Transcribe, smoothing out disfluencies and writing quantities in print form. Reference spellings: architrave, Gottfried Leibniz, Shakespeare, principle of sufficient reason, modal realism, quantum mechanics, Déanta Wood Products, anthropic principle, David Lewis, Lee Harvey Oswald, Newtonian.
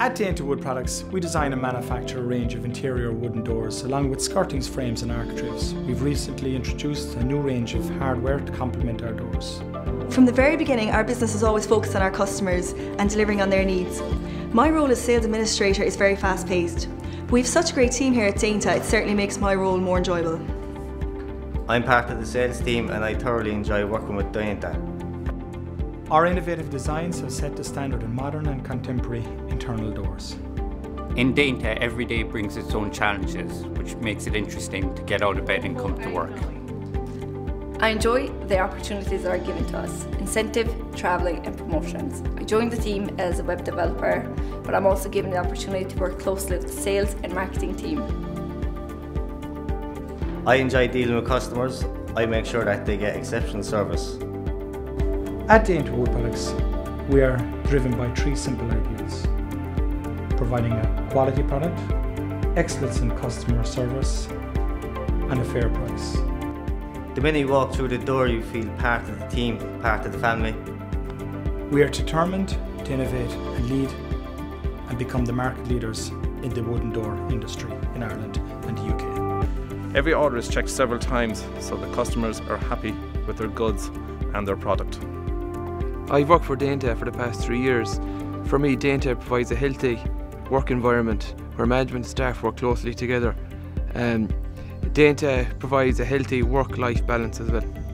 At Déanta Wood Products, we design and manufacture a range of interior wooden doors along with skirtings, frames and architraves. We've recently introduced a new range of hardware to complement our doors. From the very beginning, our business is always focused on our customers and delivering on their needs. My role as sales administrator is very fast-paced. We have such a great team here at Déanta, it certainly makes my role more enjoyable. I'm part of the sales team and I thoroughly enjoy working with Déanta. Our innovative designs have set the standard in modern and contemporary internal doors. In Déanta, every day brings its own challenges, which makes it interesting to get out of bed and come to work. I enjoy the opportunities that are given to us: incentive, travelling and promotions. I joined the team as a web developer, but I'm also given the opportunity to work closely with the sales and marketing team. I enjoy dealing with customers. I make sure that they get exceptional service. At Déanta Wood Products, we are driven by three simple ideals: providing a quality product, excellence in customer service, and a fair price. The minute you walk through the door, you feel part of the team, part of the family. We are determined to innovate and lead and become the market leaders in the wooden door industry in Ireland and the UK. Every order is checked several times, so the customers are happy with their goods and their product. I've worked for Déanta for the past 3 years. For me, Déanta provides a healthy work environment where management and staff work closely together. Déanta provides a healthy work-life balance as well.